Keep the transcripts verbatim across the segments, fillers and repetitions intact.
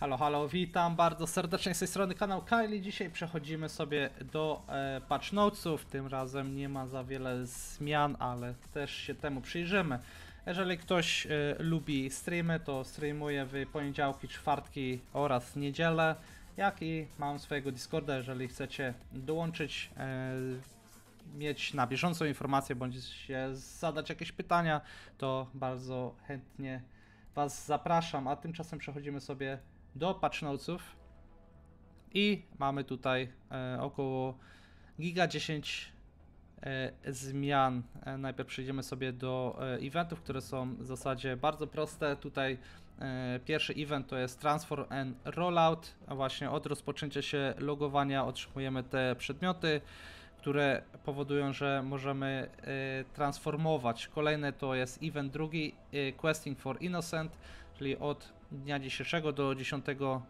Halo, halo, witam bardzo serdecznie z tej strony kanał Kayllie. Dzisiaj przechodzimy sobie do e, patch notesów. Tym razem nie ma za wiele zmian, ale też się temu przyjrzymy. Jeżeli ktoś e, lubi streamy, to streamuję w poniedziałki, czwartki oraz niedzielę. Jak i mam swojego Discorda, jeżeli chcecie dołączyć, e, mieć na bieżącą informację, bądź się zadać jakieś pytania, to bardzo chętnie Was zapraszam. A tymczasem przechodzimy sobie do patch notesów i mamy tutaj e, około giga dziesięć e, zmian. E, najpierw przejdziemy sobie do e, eventów, które są w zasadzie bardzo proste. Tutaj e, pierwszy event to jest Transform and Rollout. A właśnie od rozpoczęcia się logowania otrzymujemy te przedmioty, które powodują, że możemy e, transformować. Kolejny to jest event drugi, e, Questing for Innocent, czyli od dnia dzisiejszego do dziesiątego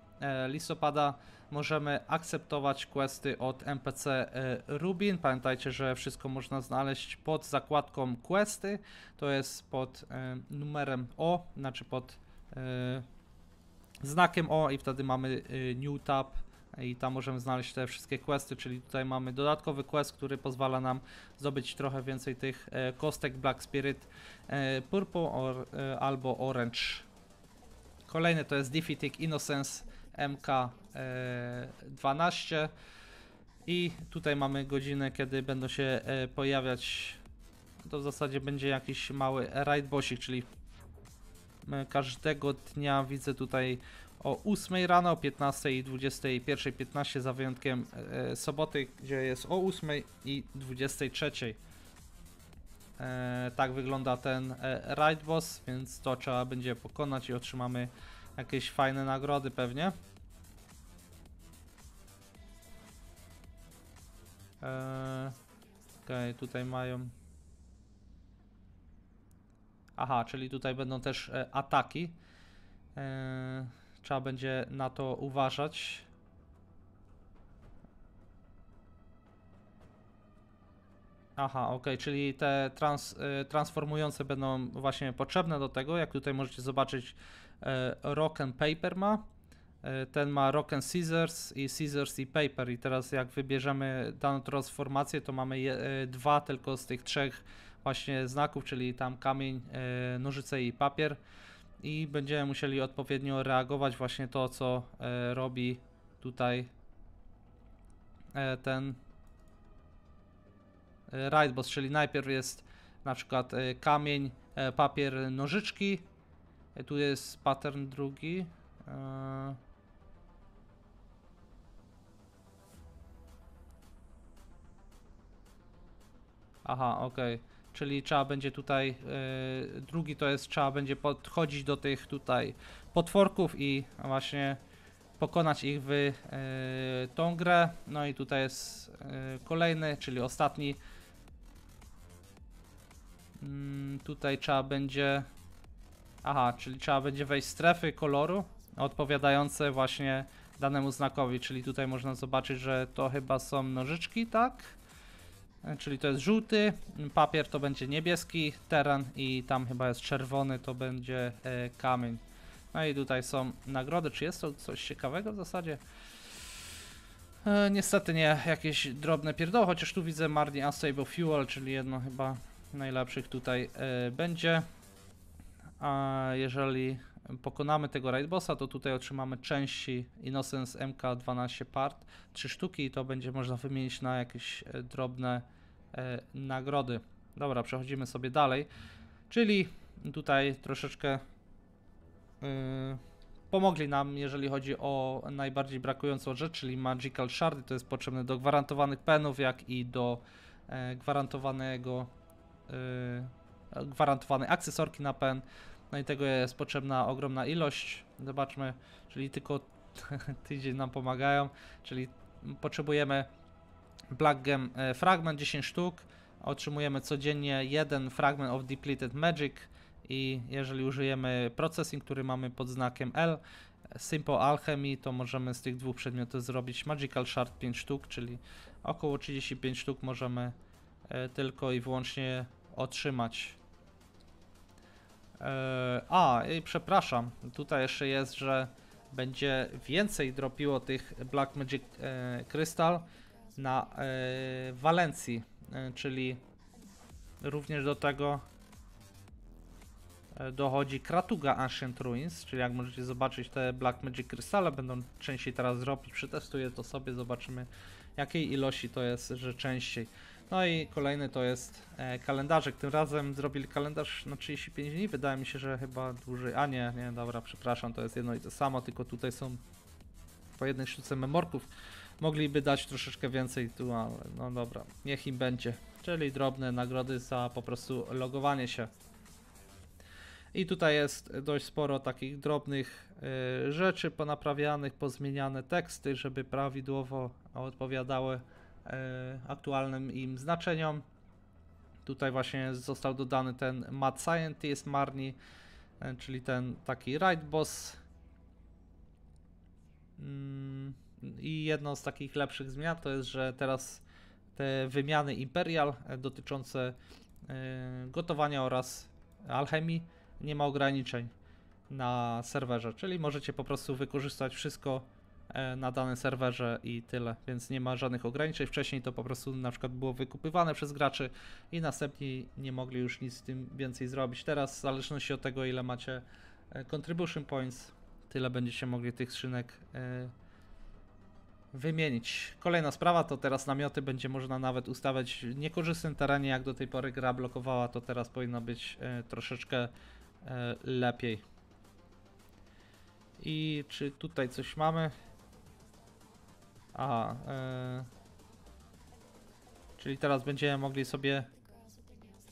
listopada możemy akceptować questy od N P C Rubin. Pamiętajcie, że wszystko można znaleźć pod zakładką questy, to jest pod e, numerem O, znaczy pod e, znakiem O, i wtedy mamy e, New Tab i tam możemy znaleźć te wszystkie questy, czyli tutaj mamy dodatkowy quest, który pozwala nam zdobyć trochę więcej tych e, kostek Black Spirit, e, Purple or, e, albo Orange. Kolejny to jest DeffyTik Innocence M K dwanaście i tutaj mamy godzinę, kiedy będą się e, pojawiać, to w zasadzie będzie jakiś mały raid bossik, czyli każdego dnia widzę tutaj o ósmej rano, o piętnastej i dwudziestej pierwszej piętnaście, za wyjątkiem e, soboty, gdzie jest o ósmej i dwudziestej trzeciej. E, tak wygląda ten e, raid boss, więc to trzeba będzie pokonać i otrzymamy jakieś fajne nagrody pewnie. E, Okej, okay, tutaj mają... Aha, czyli tutaj będą też e, ataki. E, Trzeba będzie na to uważać. Aha, ok, czyli te trans, transformujące będą właśnie potrzebne do tego. Jak tutaj możecie zobaczyć, e, rock and paper ma. E, ten ma rock and scissors i scissors i paper. I teraz jak wybierzemy daną transformację, to mamy je, e, dwa tylko z tych trzech właśnie znaków, czyli tam kamień, e, nożyce i papier. I będziemy musieli odpowiednio reagować właśnie to, co e, robi tutaj e, ten e, raid boss, czyli najpierw jest na przykład e, kamień, e, papier, nożyczki, e, tu jest pattern drugi, e, aha, okej, okay. Czyli trzeba będzie tutaj, yy, drugi to jest, trzeba będzie podchodzić do tych tutaj potworków i właśnie pokonać ich w yy, tą grę. No i tutaj jest yy, kolejny, czyli ostatni. Yy, tutaj trzeba będzie, aha, czyli trzeba będzie wejść w strefy koloru odpowiadające właśnie danemu znakowi. Czyli tutaj można zobaczyć, że to chyba są nożyczki, tak? Czyli to jest żółty, papier to będzie niebieski, teren i tam chyba jest czerwony, to będzie e, kamień. No i tutaj są nagrody. Czy jest to coś ciekawego w zasadzie? E, niestety nie, jakieś drobne pierdoły, chociaż tu widzę Marni Unstable Fuel, czyli jedno chyba najlepszych tutaj e, będzie. A jeżeli pokonamy tego raid bossa, to tutaj otrzymamy części Innocence M K dwanaście part, trzy sztuki, i to będzie można wymienić na jakieś drobne e, nagrody. Dobra, przechodzimy sobie dalej, czyli tutaj troszeczkę y, pomogli nam, jeżeli chodzi o najbardziej brakującą rzecz, czyli Magical Shardy. To jest potrzebne do gwarantowanych penów, jak i do e, gwarantowanego e, gwarantowanej akcesorki na pen. No i tego jest potrzebna ogromna ilość, zobaczmy, czyli tylko tydzień nam pomagają, czyli potrzebujemy Black Fragment dziesięć sztuk, otrzymujemy codziennie jeden fragment of depleted magic i jeżeli użyjemy processing, który mamy pod znakiem L, Simple Alchemy, to możemy z tych dwóch przedmiotów zrobić Magical Shard pięć sztuk, czyli około trzydzieści pięć sztuk możemy tylko i wyłącznie otrzymać. A, i przepraszam, tutaj jeszcze jest, że będzie więcej dropiło tych Black Magic e, Crystal na e, Walencji, e, czyli również do tego dochodzi Kratuga Ancient Ruins, czyli jak możecie zobaczyć, te Black Magic Crystale będą częściej teraz dropić. Przetestuję to sobie, zobaczymy jakiej ilości to jest, że częściej. No i kolejny to jest e, kalendarzek. Tym razem zrobili kalendarz na trzydzieści pięć dni. Wydaje mi się, że chyba dłużej. A nie, nie, dobra, przepraszam, to jest jedno i to samo, tylko tutaj są po jednej sztuce memorków. Mogliby dać troszeczkę więcej tu, ale no dobra, niech im będzie. Czyli drobne nagrody za po prostu logowanie się. I tutaj jest dość sporo takich drobnych y, rzeczy ponaprawianych, pozmieniane teksty, żeby prawidłowo odpowiadały y, aktualnym im znaczeniom. Tutaj właśnie został dodany ten Mad Scientist Marni, y, czyli ten taki Raid Boss. I y, jedną z takich lepszych zmian to jest, że teraz te wymiany Imperial y, dotyczące y, gotowania oraz alchemii nie ma ograniczeń na serwerze, czyli możecie po prostu wykorzystać wszystko na danym serwerze i tyle, więc nie ma żadnych ograniczeń. Wcześniej to po prostu na przykład było wykupywane przez graczy i następni nie mogli już nic z tym więcej zrobić. Teraz w zależności od tego, ile macie contribution points, tyle będziecie mogli tych skrzynek wymienić. Kolejna sprawa to teraz namioty będzie można nawet ustawiać w niekorzystnym terenie. Jak do tej pory gra blokowała, to teraz powinno być troszeczkę lepiej. I czy tutaj coś mamy? A, e, czyli teraz będziemy mogli sobie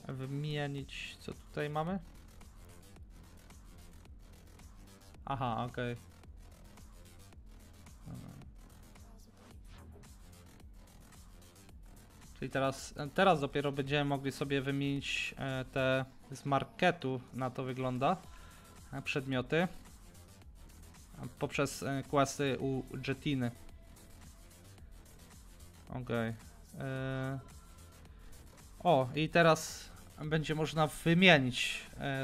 wymienić, co tutaj mamy? Aha, okej. Okay. Czyli teraz, teraz dopiero będziemy mogli sobie wymienić te z marketu, na to wygląda, przedmioty poprzez questy u Jetiny. Ok. O, i teraz będzie można wymienić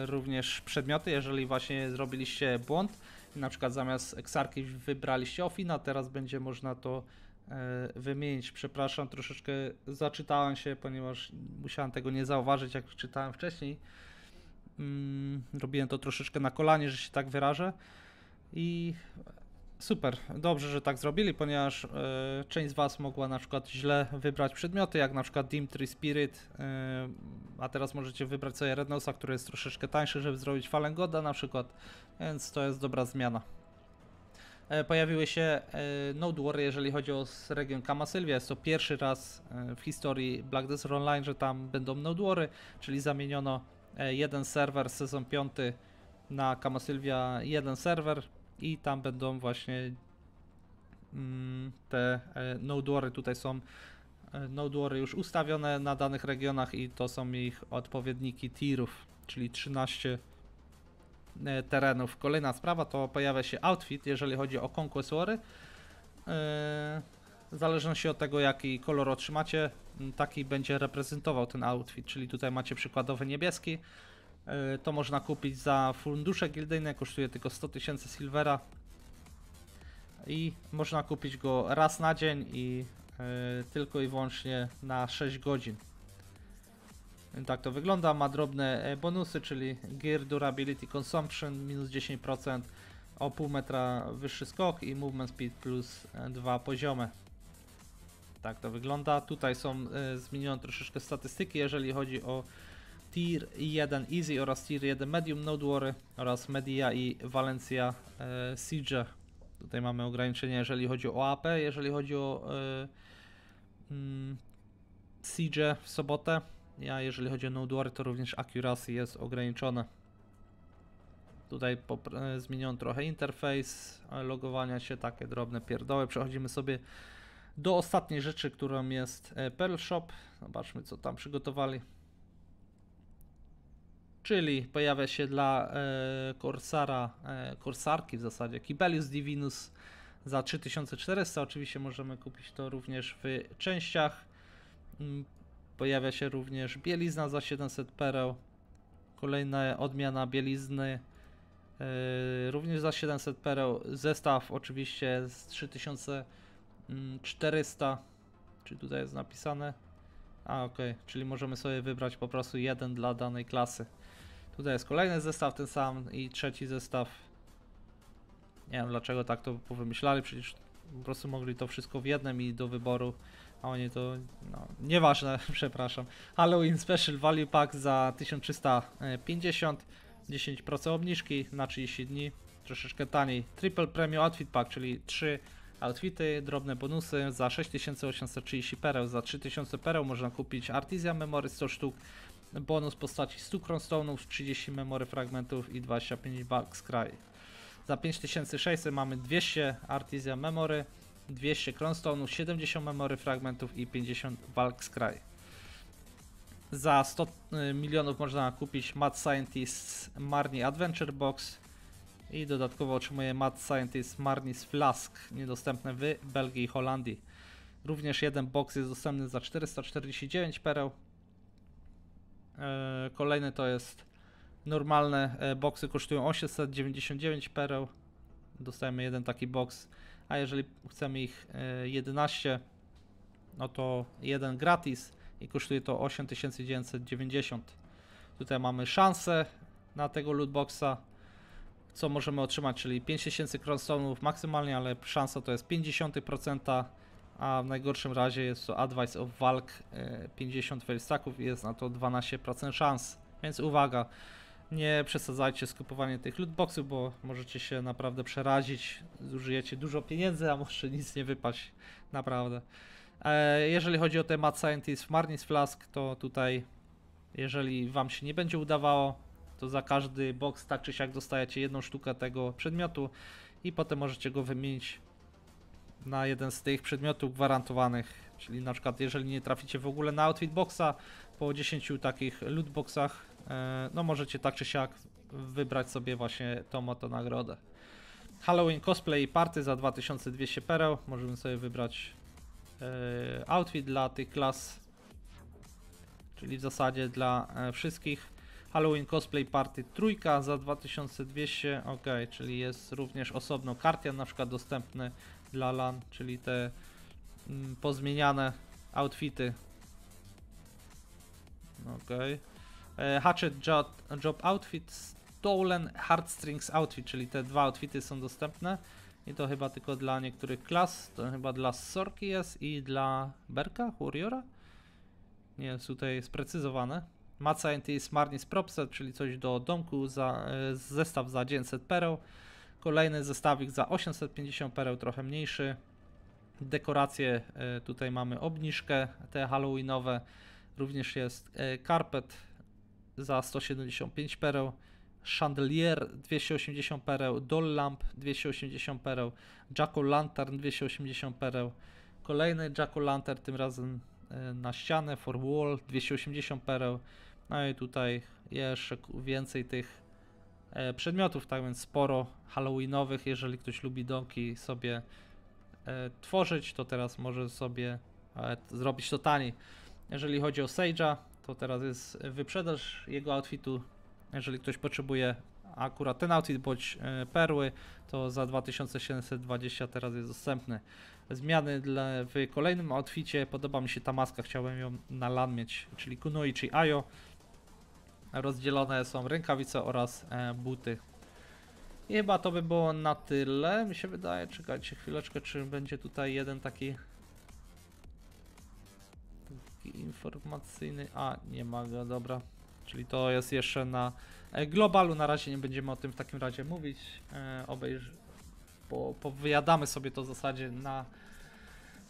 również przedmioty, jeżeli właśnie zrobiliście błąd i na przykład zamiast Xarki wybraliście Ofina, teraz będzie można to wymienić. Przepraszam, troszeczkę zaczytałem się, ponieważ musiałem tego nie zauważyć, jak czytałem wcześniej. Robiłem to troszeczkę na kolanie, że się tak wyrażę. I super, dobrze, że tak zrobili, ponieważ część z Was mogła na przykład źle wybrać przedmioty, jak na przykład Dim Tree Spirit, a teraz możecie wybrać sobie Red Nosa, który jest troszeczkę tańszy, żeby zrobić Fallen Goda na przykład, więc to jest dobra zmiana. Pojawiły się Node War, jeżeli chodzi o region Kamasylvia. Jest to pierwszy raz w historii Black Desert Online, że tam będą Node Wary, czyli zamieniono jeden serwer sezon piąty na Kamasylvia, jeden serwer i tam będą właśnie te Node Wary. Tutaj są Node Wary już ustawione na danych regionach i to są ich odpowiedniki tirów, czyli trzynaście terenów. Kolejna sprawa to pojawia się outfit, jeżeli chodzi o Conquest Wary. W zależności od tego, jaki kolor otrzymacie, taki będzie reprezentował ten outfit, czyli tutaj macie przykładowy niebieski. To można kupić za fundusze gildyjne, kosztuje tylko sto tysięcy silvera i można kupić go raz na dzień i tylko i wyłącznie na sześć godzin. Tak to wygląda, ma drobne bonusy, czyli Gear Durability Consumption minus dziesięć procent, o pół metra wyższy skok i Movement Speed plus dwa poziomy. Tak to wygląda. Tutaj są e, zmienione troszeczkę statystyki, jeżeli chodzi o Tier jeden Easy oraz Tier jeden Medium Node War oraz Media i Walencja e, Siege. Tutaj mamy ograniczenia, jeżeli chodzi o A P, jeżeli chodzi o e, mm, Siege w sobotę. Ja, jeżeli chodzi o Node War, to również accuracy jest ograniczone. Tutaj zmieniłem trochę interfejs logowania się, takie drobne pierdoły. Przechodzimy sobie do ostatniej rzeczy, którą jest Pearl Shop. Zobaczmy, co tam przygotowali. Czyli pojawia się dla korsara, e, korsarki w zasadzie, Kibelius Divinus za trzy tysiące czterysta. Oczywiście możemy kupić to również w częściach. Pojawia się również bielizna za siedemset pereł. Kolejna odmiana bielizny Również za siedemset pereł zestaw oczywiście z trzy tysiące czterysta, czy tutaj jest napisane? A ok, czyli możemy sobie wybrać po prostu jeden dla danej klasy. Tutaj jest kolejny zestaw, ten sam i trzeci zestaw. Nie wiem dlaczego tak to powymyślali, przecież po prostu mogli to wszystko w jednym i do wyboru. A oni to, no, nieważne, przepraszam. Halloween Special Value Pack za tysiąc trzysta pięćdziesiąt, dziesięć procent obniżki na trzydzieści dni, troszeczkę taniej. Triple Premium Outfit Pack, czyli trzy outfity, drobne bonusy za sześć tysięcy osiemset trzydzieści pereł. Za trzy tysiące pereł można kupić Artesia Memory sto sztuk, bonus w postaci stu Chronstone'ów, trzydzieści Memory Fragmentów i dwadzieścia pięć Balks. Za pięć tysięcy sześćset mamy dwieście Artesia Memory, dwieście Chronstone'ów, siedemdziesiąt Memory Fragmentów i pięćdziesiąt Balks. Za sto milionów można kupić Mad Scientist Marni Adventure Box i dodatkowo otrzymuje Mad Scientist Marni's Flask, niedostępne w Belgii i Holandii. Również jeden box jest dostępny za czterysta czterdzieści dziewięć pereł. Kolejny to jest normalne boxy, kosztują osiemset dziewięćdziesiąt dziewięć pereł. Dostajemy jeden taki box, a jeżeli chcemy ich jedenaście, no to jeden gratis i kosztuje to osiem tysięcy dziewięćset dziewięćdziesiąt. Tutaj mamy szansę na tego lootboxa, co możemy otrzymać, czyli pięć tysięcy Chronstone'ów maksymalnie, ale szansa to jest pięćdziesiąt procent, a w najgorszym razie jest to Advice of Walk, pięćdziesiąt failstacków i jest na to dwanaście procent szans. Więc uwaga, nie przesadzajcie z kupowaniem tych lootboxów, bo możecie się naprawdę przerazić, zużyjecie dużo pieniędzy, a może nic nie wypaść, naprawdę. Jeżeli chodzi o temat Scientist Marni's Flask, to tutaj, jeżeli wam się nie będzie udawało, to za każdy box tak czy siak dostajecie jedną sztukę tego przedmiotu i potem możecie go wymienić na jeden z tych przedmiotów gwarantowanych. Czyli na przykład jeżeli nie traficie w ogóle na outfit boxa, po dziesięciu takich lootboxach, no możecie tak czy siak wybrać sobie właśnie tą oto nagrodę. Halloween Cosplay Party za dwa tysiące dwieście pereł, możemy sobie wybrać outfit dla tych klas, czyli w zasadzie dla wszystkich. Halloween Cosplay Party trójka za dwa tysiące dwieście, ok, czyli jest również osobno kartian na przykład dostępny dla LAN, czyli te mm, pozmieniane outfity. Ok, e, Hatchet Job, Job Outfit, Stolen Heartstrings Outfit, czyli te dwa outfity są dostępne i to chyba tylko dla niektórych klas, to chyba dla Sorki jest i dla Berka, Warriora? Nie jest tutaj sprecyzowane. Mad Scientist Marni's Propset, czyli coś do domku, za, zestaw za dziewięćset pereł. Kolejny zestawik za osiemset pięćdziesiąt pereł, trochę mniejszy. Dekoracje, tutaj mamy obniżkę, te halloweenowe. Również jest karpet za sto siedemdziesiąt pięć pereł. Chandelier dwieście osiemdziesiąt pereł. Doll lamp dwieście osiemdziesiąt pereł. Jack-o'-lantern dwieście osiemdziesiąt pereł. Kolejny jack-o'-lantern, tym razem na ścianę, for wall dwieście osiemdziesiąt pereł. No i tutaj jeszcze więcej tych e, przedmiotów, tak więc sporo halloweenowych. Jeżeli ktoś lubi domki sobie e, tworzyć, to teraz może sobie e, zrobić to taniej. Jeżeli chodzi o Sage'a, to teraz jest wyprzedaż jego outfitu. Jeżeli ktoś potrzebuje akurat ten outfit bądź e, perły, to za dwa tysiące siedemset dwadzieścia teraz jest dostępny. Zmiany dla, w kolejnym outficie, podoba mi się ta maska, chciałem ją na LAN mieć, czyli Kunoichi Ayo. Rozdzielone są rękawice oraz e, buty. I chyba to by było na tyle, mi się wydaje. Czekajcie chwileczkę, czy będzie tutaj jeden taki, taki informacyjny, a nie ma go, dobra. Czyli to jest jeszcze na globalu, na razie nie będziemy o tym w takim razie mówić, e, obejrz, bo powyjadamy sobie to w zasadzie na,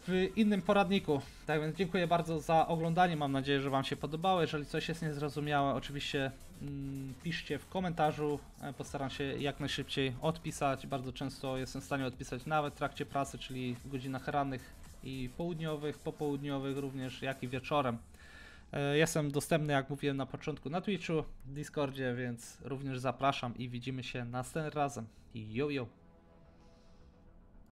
w innym poradniku. Tak więc dziękuję bardzo za oglądanie, mam nadzieję, że wam się podobało. Jeżeli coś jest niezrozumiałe, oczywiście mm, piszcie w komentarzu, e, postaram się jak najszybciej odpisać. Bardzo często jestem w stanie odpisać nawet w trakcie pracy, czyli w godzinach rannych i południowych, popołudniowych również, jak i wieczorem. Jestem dostępny, jak mówiłem na początku, na Twitchu, Discordzie, więc również zapraszam i widzimy się następnym razem. Yo, yo!